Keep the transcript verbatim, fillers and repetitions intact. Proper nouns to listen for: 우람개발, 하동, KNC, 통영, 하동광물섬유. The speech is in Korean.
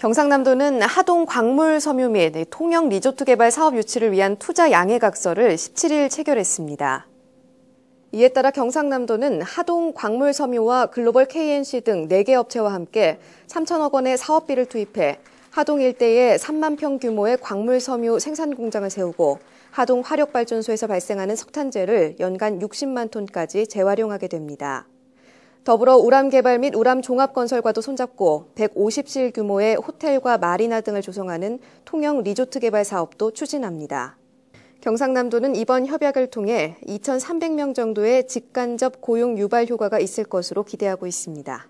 경상남도는 하동광물섬유 및 통영 리조트 개발 사업 유치를 위한 투자 양해각서를 십칠일 체결했습니다. 이에 따라 경상남도는 하동광물섬유와 글로벌 케이엔씨 등 네 개 업체와 함께 삼천억 원의 사업비를 투입해 하동 일대에 삼만 평 규모의 광물섬유 생산 공장을 세우고 하동 화력발전소에서 발생하는 석탄재를 연간 육십만 톤까지 재활용하게 됩니다. 더불어 우람개발 및 우람종합건설과도 손잡고 백오십실 규모의 호텔과 마리나 등을 조성하는 통영 리조트 개발 사업도 추진합니다. 경상남도는 이번 협약을 통해 이천삼백 명 정도의 직간접 고용 유발 효과가 있을 것으로 기대하고 있습니다.